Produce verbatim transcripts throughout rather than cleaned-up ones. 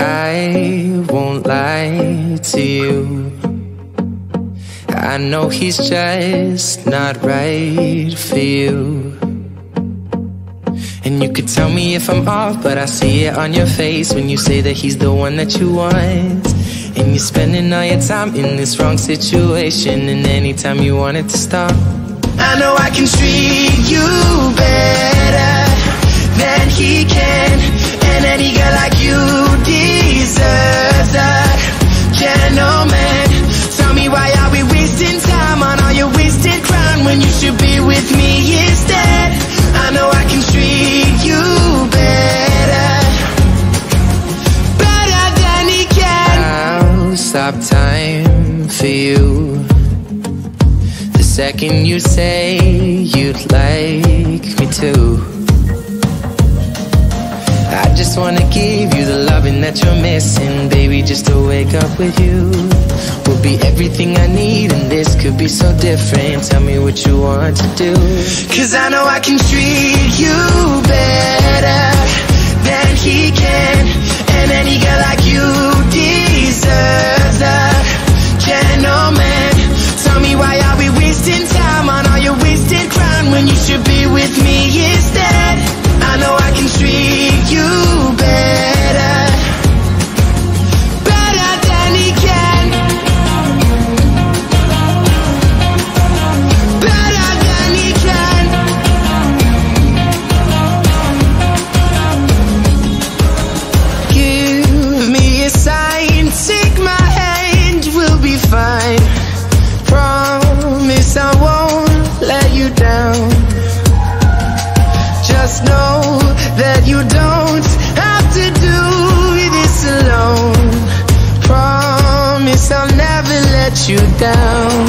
I won't lie to you. I know he's just not right for you. And you could tell me if I'm off, but I see it on your face when you say that he's the one that you want. And you're spending all your time in this wrong situation, and anytime you want it to stop. I know I can treat you better than he can, and any girl like you deserves a gentleman. Tell me, why are we wasting time on all your wasted crime when you should be with me instead? I know I can treat you better, better than he can. I'll stop time for you the second you say you'd like me to. I just wanna give you the loving that you're missing, baby, just to wake up with you will be everything I need, and this could be so different. Tell me what you want to do, cause I know I can treat you better than he can, and any girl like you deserves a gentleman. Tell me, why are we wasting time on all your wasted crime when you should be with me instead? I know I can treat you better, better than he can, better than he can. Give me a sign, take my hand, we'll be fine. Promise I won't let you down. Just know that you don't have to do this alone. Promise I'll never let you down.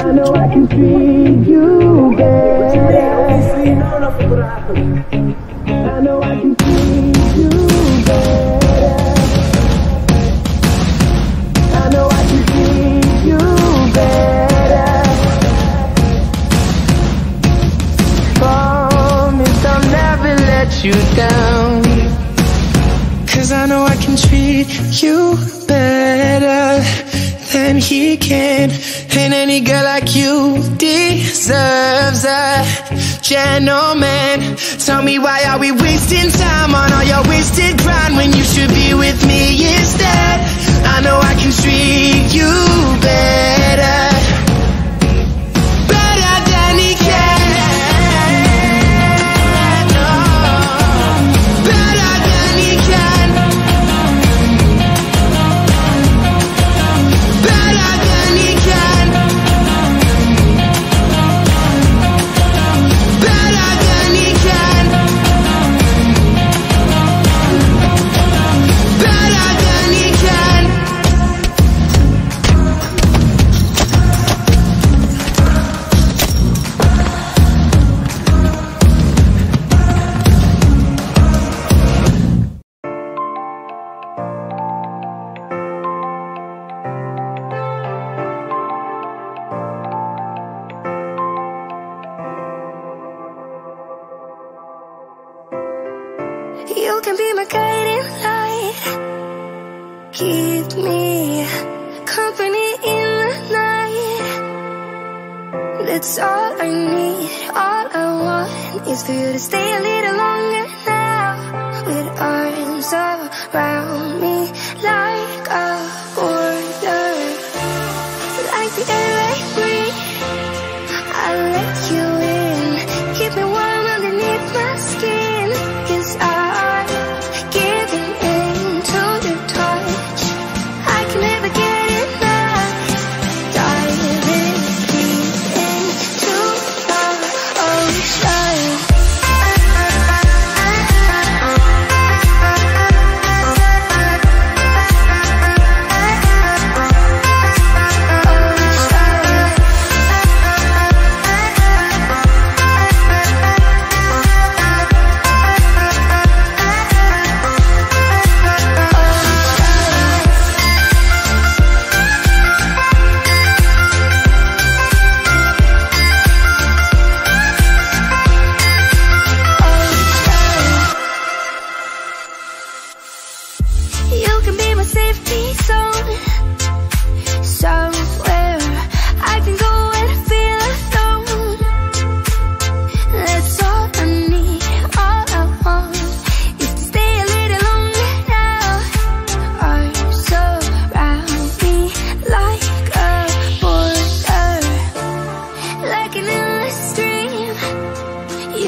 I know I can treat you better. I know I can treat you better. You down, cause I know I can treat you better than he can, and any girl like you deserves a gentleman. Tell me, why are we wasting time on all your wasted grind when you should be with me instead? I know I can treat you better.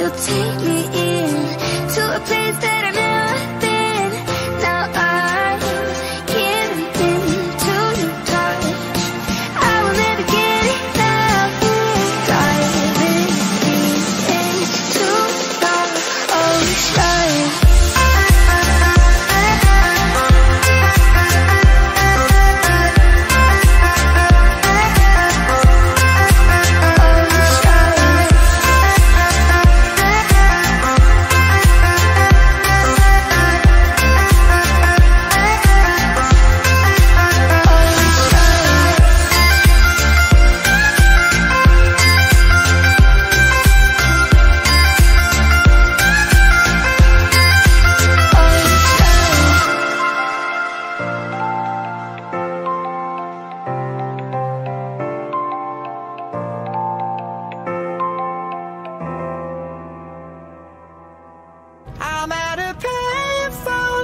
you take me in to a place that I've never been. Now I'm giving in to your touch. I will never get enough. Diving deep into love, oh, love.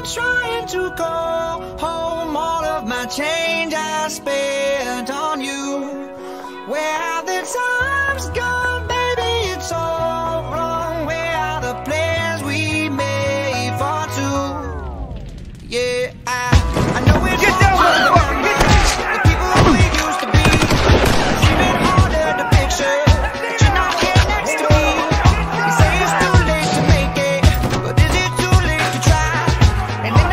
Trying to go home, all of my change I spent on you. Where have the times gone, baby? It's all wrong. Where are the plans we made for two? Yeah, I, I know it's all wrong. The people we used to be, it's even harder to picture. But you're not here next to me. You say it's too late to make it, but is it too late to try? And then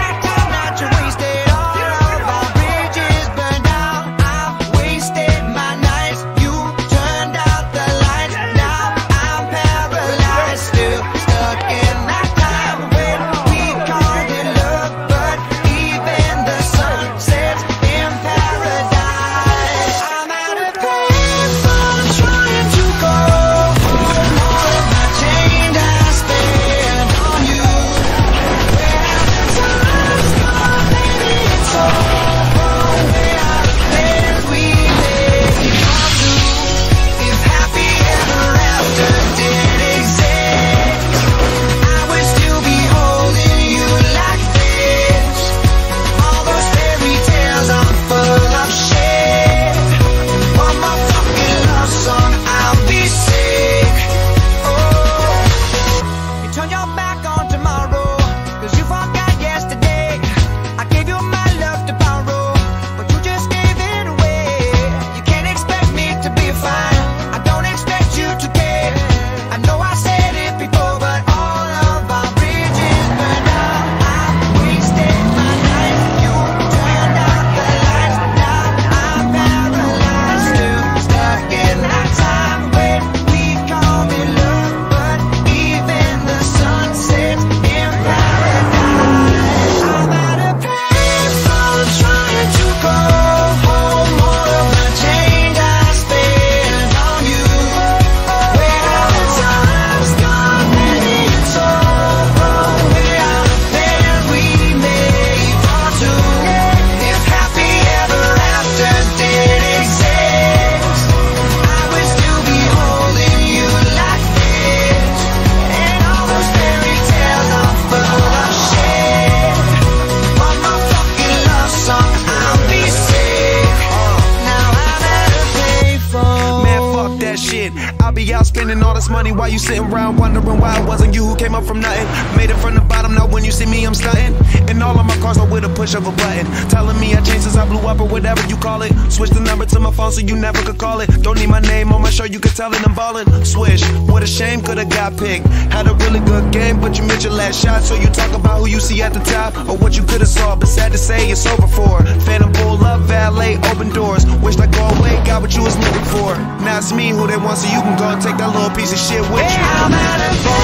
I be out spending all this money while you sitting around wondering why it wasn't you who came up from nothing. Made it from the bottom, now when you see me I'm stunting. And all of my cars are with a push of a button, telling me I changed since I blew up or whatever you call it. Switch the number to my phone so you never could call it. Don't need my name on my show, you could tell it I'm ballin'. Swish, what a shame, could've got picked. Had a really good game, but you missed your last shot. So you talk about who you see at the top or what you could've saw, but sad to say it's over for. Phantom bull, love valet, open doors. Wished I go away, got what you was looking for. Now it's me who they want, so you can go and take that little piece of shit with you. I'm out of